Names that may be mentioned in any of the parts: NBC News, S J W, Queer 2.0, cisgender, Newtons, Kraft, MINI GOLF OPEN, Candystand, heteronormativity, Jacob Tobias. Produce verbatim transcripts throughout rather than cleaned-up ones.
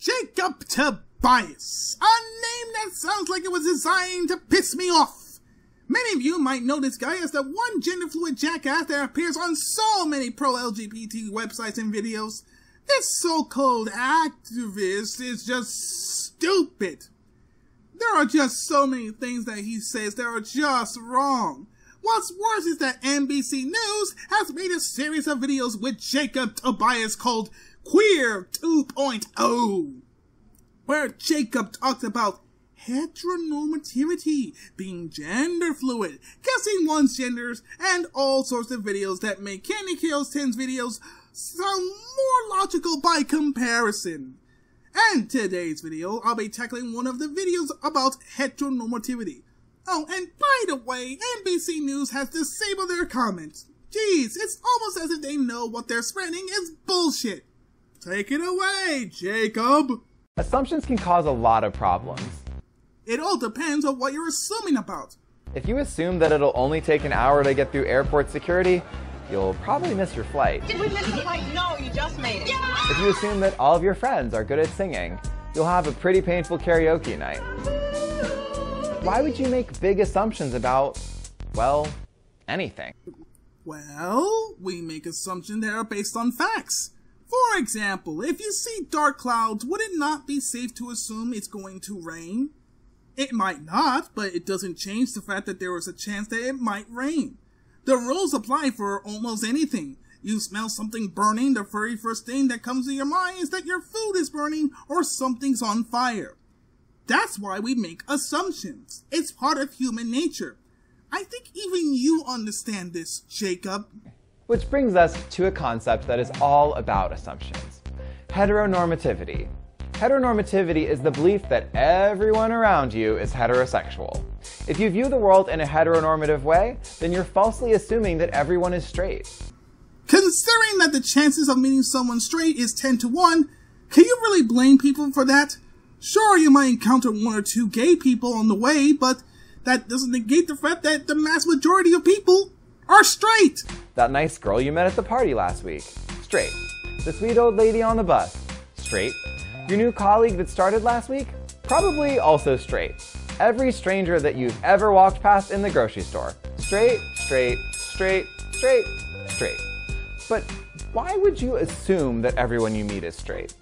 Jacob Tobias, a name that sounds like it was designed to piss me off. Many of you might know this guy as the one gender-fluid jackass that appears on so many pro-L G B T websites and videos. This so-called activist is just stupid. There are just so many things that he says that are just wrong. What's worse is that N B C News has made a series of videos with Jacob Tobias called Queer two point oh, where Jacob talks about heteronormativity, being gender fluid, guessing one's genders, and all sorts of videos that make Candy Chaos ten's videos sound more logical by comparison. And today's video, I'll be tackling one of the videos about heteronormativity. Oh, and by the way, N B C News has disabled their comments. Jeez, it's almost as if they know what they're spreading is bullshit. Take it away, Jacob. Assumptions can cause a lot of problems. It all depends on what you're assuming about. If you assume that it'll only take an hour to get through airport security, you'll probably miss your flight. Did we miss the flight? No, you just made it. Yeah! If you assume that all of your friends are good at singing, you'll have a pretty painful karaoke night. Why would you make big assumptions about, well, anything? Well, we make assumptions that are based on facts. For example, if you see dark clouds, would it not be safe to assume it's going to rain? It might not, but it doesn't change the fact that there was a chance that it might rain. The rules apply for almost anything. You smell something burning, the very first thing that comes to your mind is that your food is burning or something's on fire. That's why we make assumptions. It's part of human nature. I think even you understand this, Jacob. Which brings us to a concept that is all about assumptions. Heteronormativity. Heteronormativity is the belief that everyone around you is heterosexual. If you view the world in a heteronormative way, then you're falsely assuming that everyone is straight. Considering that the chances of meeting someone straight is ten to one, can you really blame people for that? Sure, you might encounter one or two gay people on the way, but that doesn't negate the fact that the mass majority of people are straight. That nice girl you met at the party last week, straight. The sweet old lady on the bus, straight. Your new colleague that started last week, probably also straight. Every stranger that you've ever walked past in the grocery store. Straight, straight, straight, straight, straight. But why would you assume that everyone you meet is straight?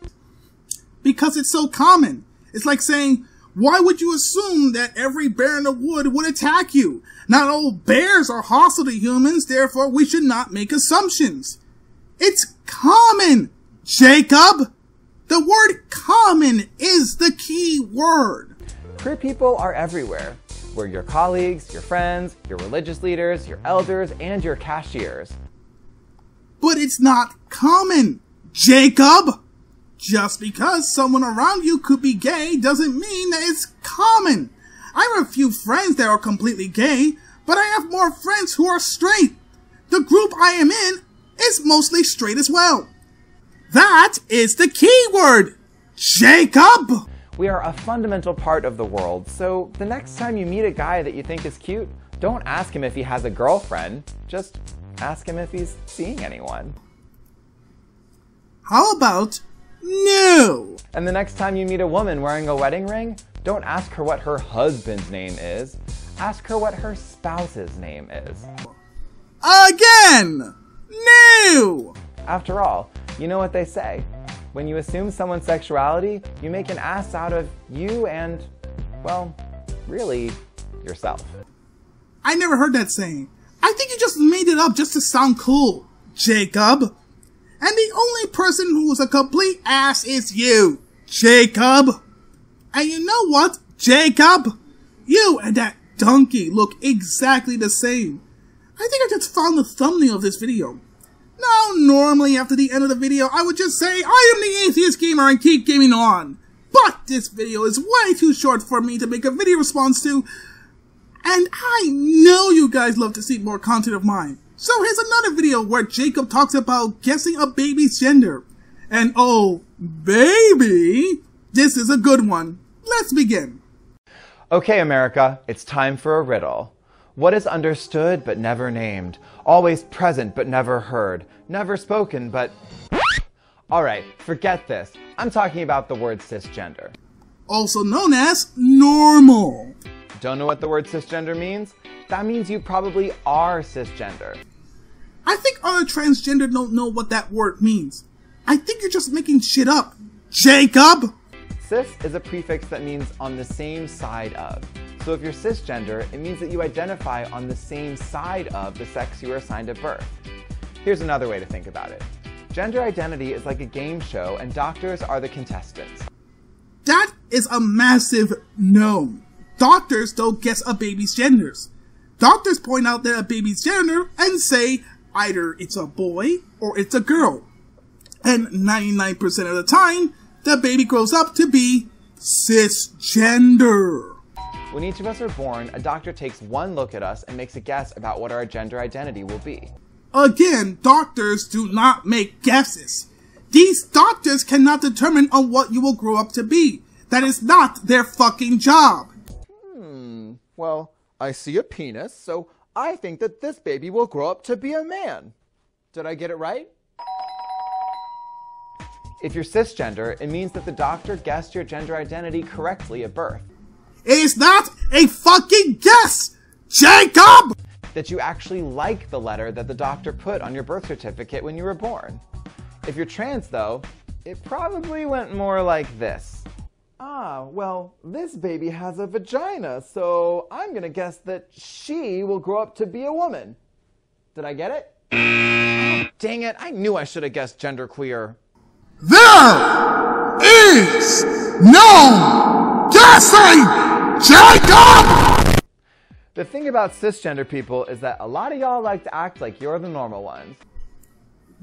Because it's so common. It's like saying, why would you assume that every bear in the wood would attack you? Not all bears are hostile to humans, therefore we should not make assumptions. It's common, Jacob! The word common is the key word. Queer people are everywhere. We're your colleagues, your friends, your religious leaders, your elders, and your cashiers. But it's not common, Jacob! Just because someone around you could be gay doesn't mean that it's common. I have a few friends that are completely gay, but I have more friends who are straight. The group I am in is mostly straight as well. That is the key word, Jacob! We are a fundamental part of the world, so the next time you meet a guy that you think is cute, don't ask him if he has a girlfriend, just ask him if he's seeing anyone. How about no? And the next time you meet a woman wearing a wedding ring, don't ask her what her husband's name is, ask her what her spouse's name is. Again, no! After all, you know what they say. When you assume someone's sexuality, you make an ass out of you and, well, really, yourself. I never heard that saying. I think you just made it up just to sound cool, Jacob. And the only person who's a complete ass is you, Jacob. And you know what, Jacob? You and that donkey look exactly the same. I think I just found the thumbnail of this video. Now, normally after the end of the video, I would just say, I am the Atheist Gamer and keep gaming on. But this video is way too short for me to make a video response to, and I know you guys love to see more content of mine. So here's another video where Jacob talks about guessing a baby's gender. And oh, baby, this is a good one. Let's begin. Okay, America, it's time for a riddle. What is understood but never named, always present but never heard, never spoken but Alright, forget this. I'm talking about the word cisgender. Also known as normal. Don't know what the word cisgender means? That means you probably are cisgender. I think other transgender don't know what that word means. I think you're just making shit up, Jacob! Cis is a prefix that means on the same side of. So if you're cisgender, it means that you identify on the same side of the sex you were assigned at birth. Here's another way to think about it. Gender identity is like a game show and doctors are the contestants. That is a massive no. Doctors don't guess a baby's genders. Doctors point out that a baby's gender and say either it's a boy or it's a girl. And ninety-nine percent of the time, the baby grows up to be cisgender. When each of us are born, a doctor takes one look at us and makes a guess about what our gender identity will be. Again, doctors do not make guesses. These doctors cannot determine on what you will grow up to be. That is not their fucking job. Hmm, well, I see a penis, so I think that this baby will grow up to be a man. Did I get it right? If you're cisgender, it means that the doctor guessed your gender identity correctly at birth. It is not a fucking guess, Jacob! That you actually like the letter that the doctor put on your birth certificate when you were born. If you're trans, though, it probably went more like this. Ah, well, this baby has a vagina, so I'm gonna guess that she will grow up to be a woman. Did I get it? Oh, dang it, I knew I should have guessed genderqueer. There is no guessing, Jacob! The thing about cisgender people is that a lot of y'all like to act like you're the normal ones.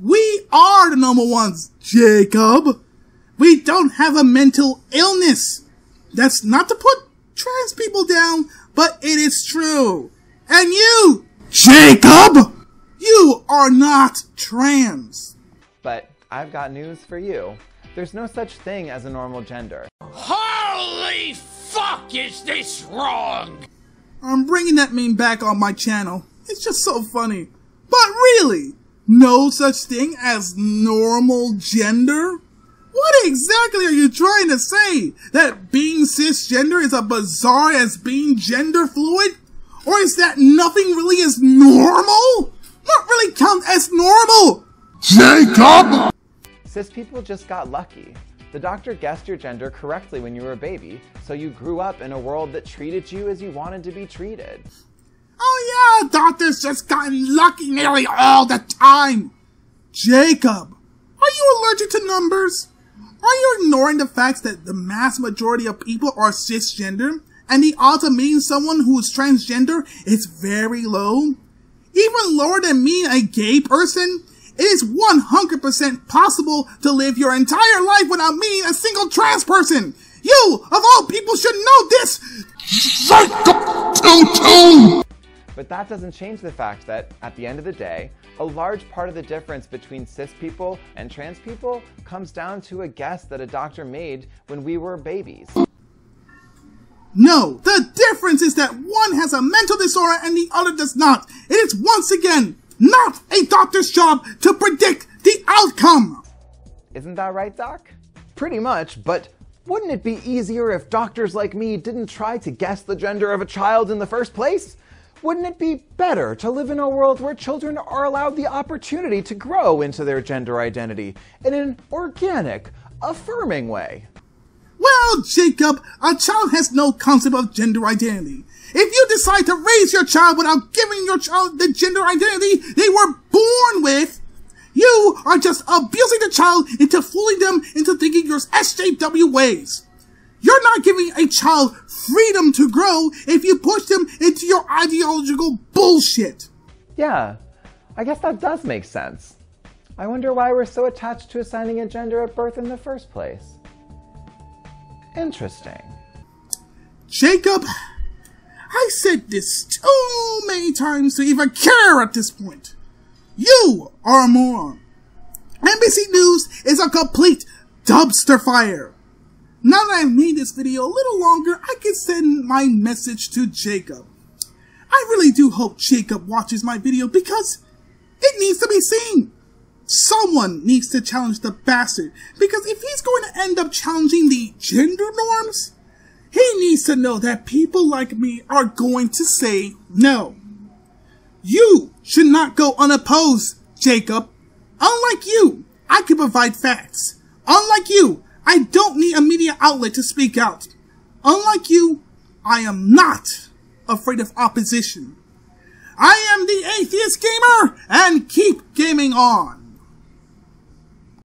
We are the normal ones, Jacob. We don't have a mental illness. That's not to put trans people down, but it is true. And you, Jacob, you are not trans. But I've got news for you. There's no such thing as a normal gender. Holy fuck, is this wrong? I'm bringing that meme back on my channel. It's just so funny. But really, no such thing as normal gender? What exactly are you trying to say? That being cisgender is as bizarre as being gender fluid? Or is that nothing really is normal? What really counts as normal? Jacob! Cis people just got lucky. The doctor guessed your gender correctly when you were a baby, so you grew up in a world that treated you as you wanted to be treated. Oh yeah, doctors just gotten lucky nearly all the time. Jacob, are you allergic to numbers? Are you ignoring the fact that the mass majority of people are cisgender, and the odds of meeting someone who is transgender is very low? Even lower than meeting a gay person? It is one hundred percent possible to live your entire life without meeting a single trans person. You, of all people, should know this, Jacob. But that doesn't change the fact that, at the end of the day, a large part of the difference between cis people and trans people comes down to a guess that a doctor made when we were babies. No, the difference is that one has a mental disorder and the other does not. It is once again not a doctor's job to predict the outcome! Isn't that right, Doc? Pretty much, but wouldn't it be easier if doctors like me didn't try to guess the gender of a child in the first place? Wouldn't it be better to live in a world where children are allowed the opportunity to grow into their gender identity in an organic, affirming way? Well, Jacob, a child has no concept of gender identity. If you decide to raise your child without giving your child the gender identity they were born with, you are just abusing the child into fooling them into thinking your S J W ways. You're not giving a child freedom to grow if you push them into your ideological bullshit. Yeah, I guess that does make sense. I wonder why we're so attached to assigning a gender at birth in the first place. Interesting. Jacob, I said this too many times to even care at this point. You are a moron. N B C News is a complete dumpster fire. Now that I've made this video a little longer, I can send my message to Jacob. I really do hope Jacob watches my video because it needs to be seen. Someone needs to challenge the bastard, because if he's going to end up challenging the gender norms, he needs to know that people like me are going to say no. You should not go unopposed, Jacob. Unlike you, I can provide facts. Unlike you, I don't need a media outlet to speak out. Unlike you, I am not afraid of opposition. I am the Atheist Gamer, and keep gaming on.